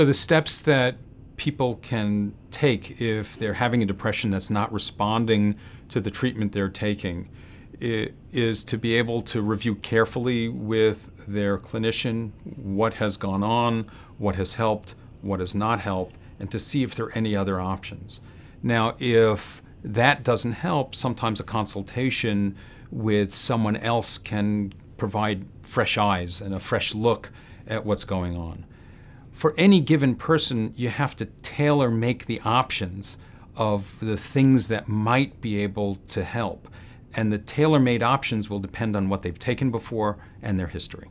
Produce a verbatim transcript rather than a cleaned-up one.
So the steps that people can take if they're having a depression that's not responding to the treatment they're taking is to be able to review carefully with their clinician what has gone on, what has helped, what has not helped, and to see if there are any other options. Now, if that doesn't help, sometimes a consultation with someone else can provide fresh eyes and a fresh look at what's going on. For any given person, you have to tailor-make the options of the things that might be able to help. And the tailor-made options will depend on what they've taken before and their history.